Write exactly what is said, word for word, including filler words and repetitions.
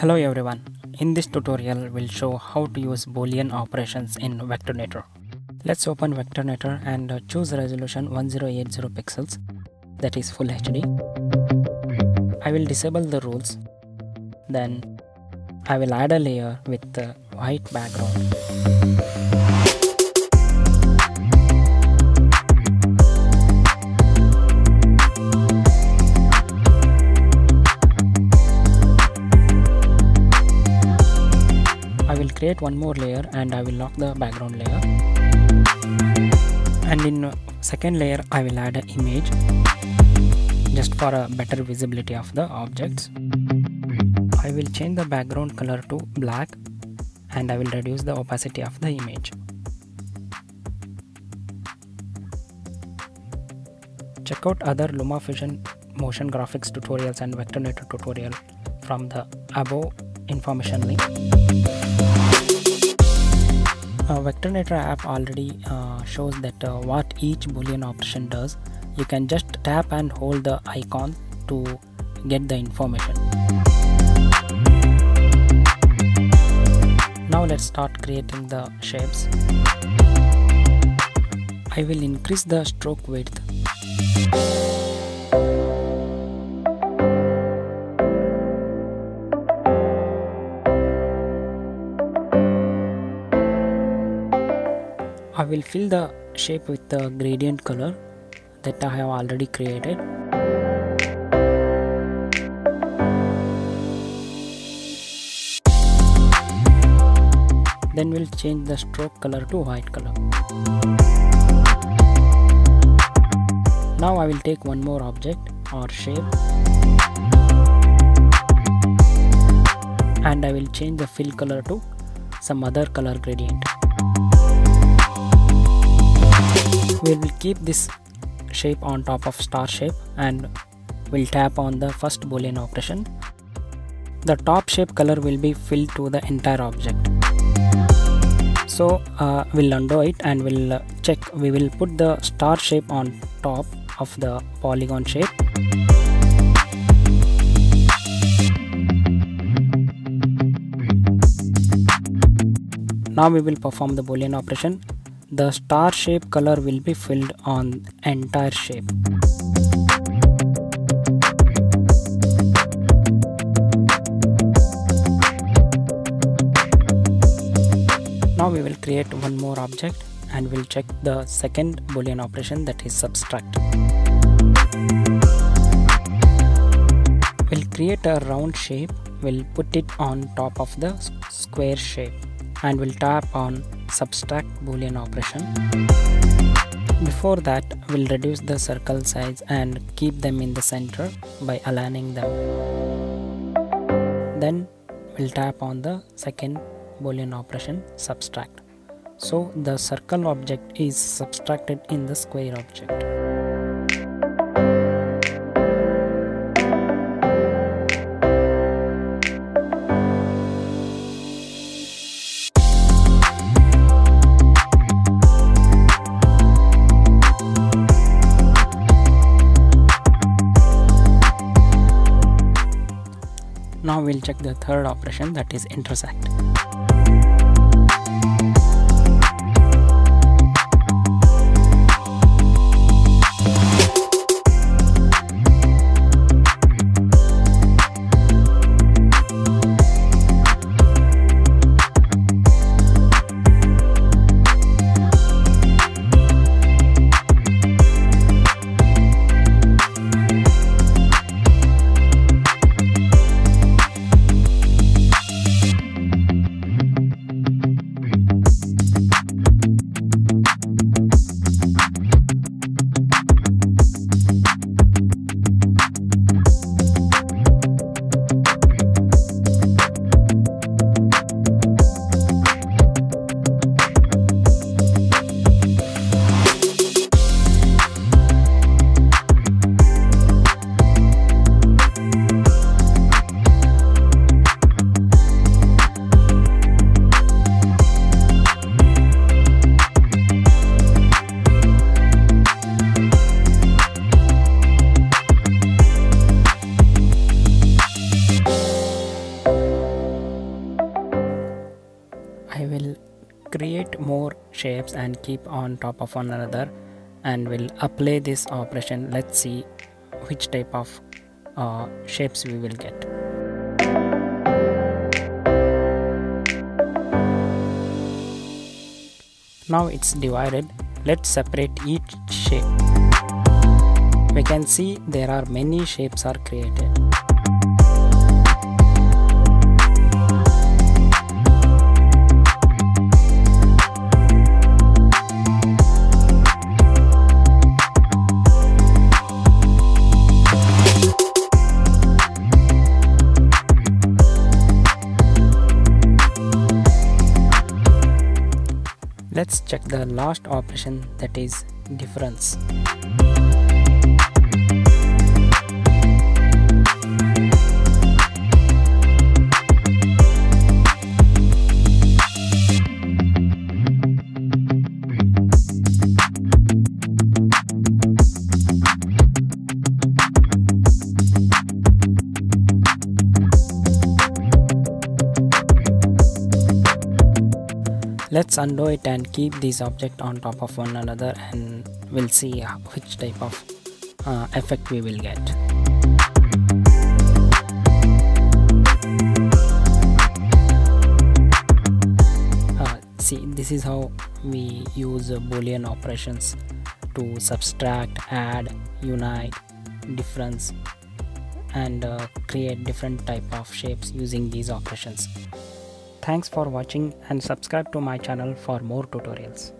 Hello everyone, in this tutorial we'll show how to use Boolean operations in Vectornator. Let's open Vectornator and choose resolution ten eighty pixels, that is full H D. I will disable the rules, then I will add a layer with the white background. I will create one more layer and I will lock the background layer, and in second layer I will add an image just for a better visibility of the objects. I will change the background color to black and I will reduce the opacity of the image. Check out other LumaFusion motion graphics tutorials and Vectornator tutorial from the above information link. Uh, Vectornator app already uh, shows that uh, what each Boolean operation does. You can just tap and hold the icon to get the information. Now let's start creating the shapes. I will increase the stroke width. I will fill the shape with the gradient color that I have already created. Then we'll change the stroke color to white color. Now I will take one more object or shape and I will change the fill color to some other color gradient. We will keep this shape on top of star shape and we'll tap on the first Boolean operation. The top shape color will be filled to the entire object. So uh, we'll undo it and we'll check. We will put the star shape on top of the polygon shape. Now we will perform the Boolean operation. The star shape color will be filled on entire shape. Now we will create one more object and we'll check the second Boolean operation, that is subtract. We'll create a round shape, we'll put it on top of the square shape and we'll tap on subtract Boolean operation. Before that, we'll reduce the circle size and keep them in the center by aligning them. Then we'll tap on the second Boolean operation, subtract. So the circle object is subtracted in the square object. Now we'll check the third operation, that is intersect. will create more shapes and keep on top of one another, and we'll apply this operation. Let's see which type of uh, shapes we will get. Now it's divided. Let's separate each shape. We can see there are many shapes are created. Let's check the last operation, that is difference. Let's undo it and keep these objects on top of one another, and we'll see which type of uh, effect we will get. Uh, see, this is how we use Boolean operations to subtract, add, unite, difference, and uh, create different type of shapes using these operations. Thanks for watching and subscribe to my channel for more tutorials.